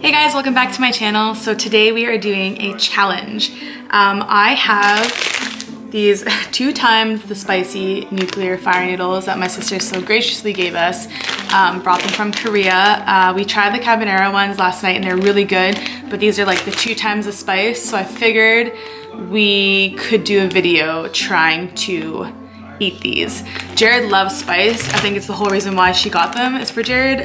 Hey guys, welcome back to my channel. So today we are doing a challenge. I have these 2 times the spicy nuclear fire noodles that my sister so graciously gave us. Brought them from Korea. We tried the carbonara ones last night and they're really good, but these are like the 2 times the spice. So I figured we could do a video trying to eat these. Jarrod loves spice. I think it's the whole reason why she got them. It's for Jarrod.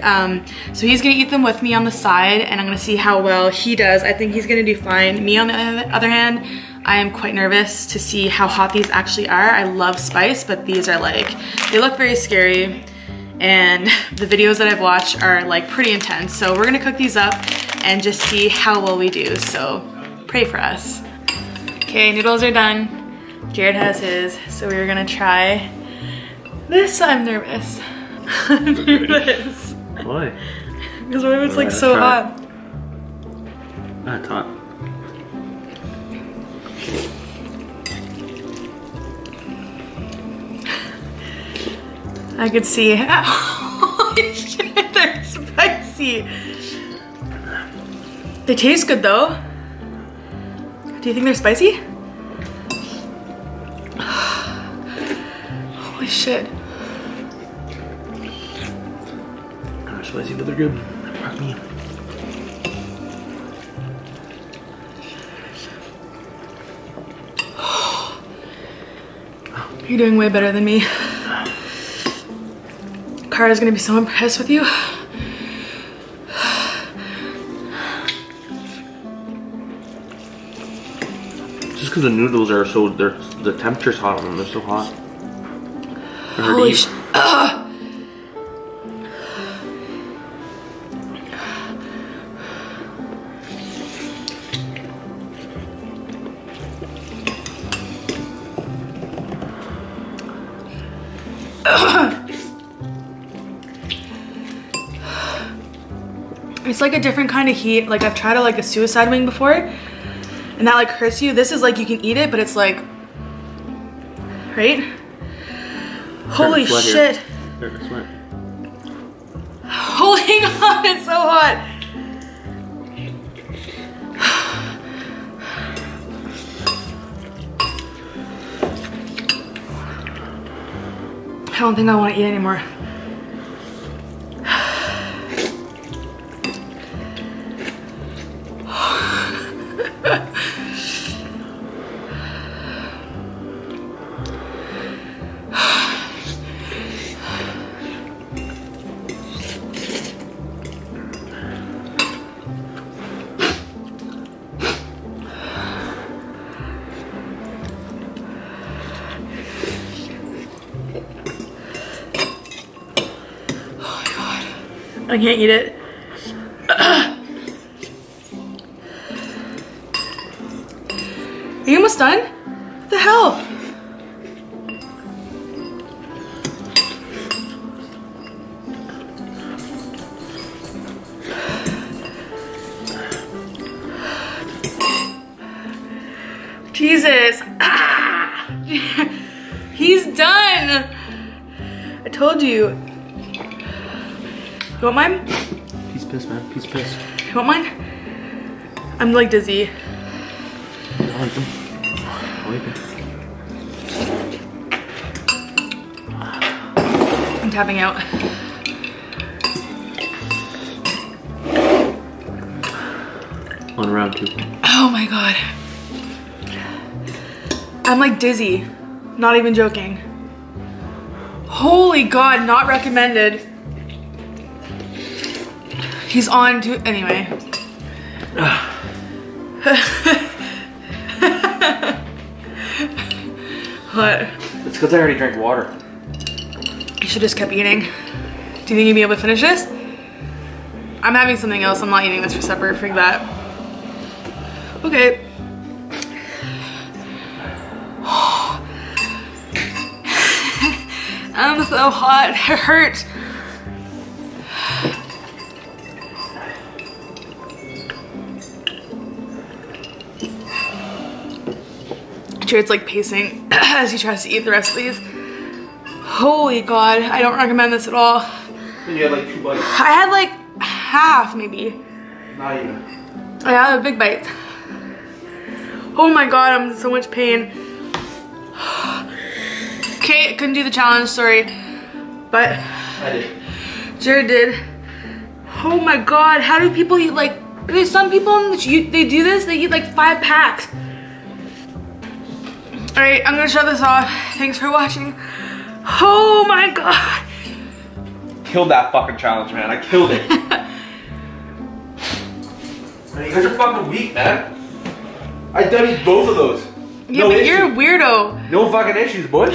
So he's gonna eat them with me on the side and I'm gonna see how well he does. I think he's gonna do fine. Me on the other hand, I am quite nervous to see how hot these actually are. I love spice, but these are like, they look very scary. And the videos that I've watched are like pretty intense. So we're gonna cook these up and just see how well we do. So pray for us. Okay, noodles are done. Jarrod has his, so we're gonna try this. I'm nervous. I'm nervous. Why? Because what if it's like so hot? That's hot. I could see. Holy shit, they're spicy. They taste good though. Do you think they're spicy? Holy shit. They're spicy, but they're good. Fuck me. You're doing way better than me. Kara's gonna be so impressed with you. Just because the noodles are so, the temperature's hot on them, they're so hot. Holy shit. It's like a different kind of heat. Like I've tried like a suicide wing before and that like hurts you. This is like you can eat it, but it's like, right? Holy shit. Holy God, it's so hot. I don't think I want to eat anymore. I can't eat it. Are you almost done? What the hell? Jesus. He's done. I told you. You want mine? He's pissed, man. He's pissed. You want mine? I'm like dizzy. I'm tapping out. On round 2. Oh my God. I'm like dizzy. Not even joking. Holy God, not recommended. He's on to, anyway. What? It's because I already drank water. You should just kept eating. Do you think you'd be able to finish this? I'm having something else. I'm not eating this for supper. Frig that. Okay. I'm so hot. It hurts. It's like pacing as he tries to eat the rest of these. Holy God, I don't recommend this at all. You had like 2 bites. I had like half, maybe. Not even. I have a big bite. Oh my god, I'm in so much pain. Okay, couldn't do the challenge, sorry. But I did. Jarrod did. Oh my god, how do people eat like, there's some people they do this, they eat like 5 packs. Alright, I'm gonna shut this off. Thanks for watching. Oh my god. Killed that fucking challenge, man. I killed it. Man, you guys are fucking weak, man. I done eat both of those. Yeah, no but issues. You're a weirdo. No fucking issues, boy.